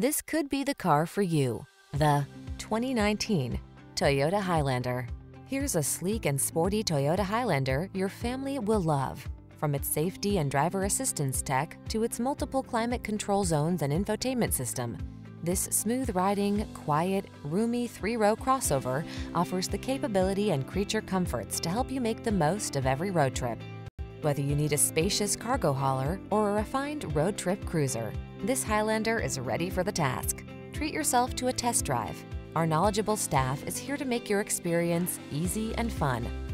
This could be the car for you. The 2019 Toyota Highlander. Here's a sleek and sporty Toyota Highlander your family will love. From its safety and driver assistance tech to its multiple climate control zones and infotainment system, this smooth-riding, quiet, roomy three-row crossover offers the capability and creature comforts to help you make the most of every road trip. Whether you need a spacious cargo hauler or a refined road trip cruiser, this Highlander is ready for the task. Treat yourself to a test drive. Our knowledgeable staff is here to make your experience easy and fun.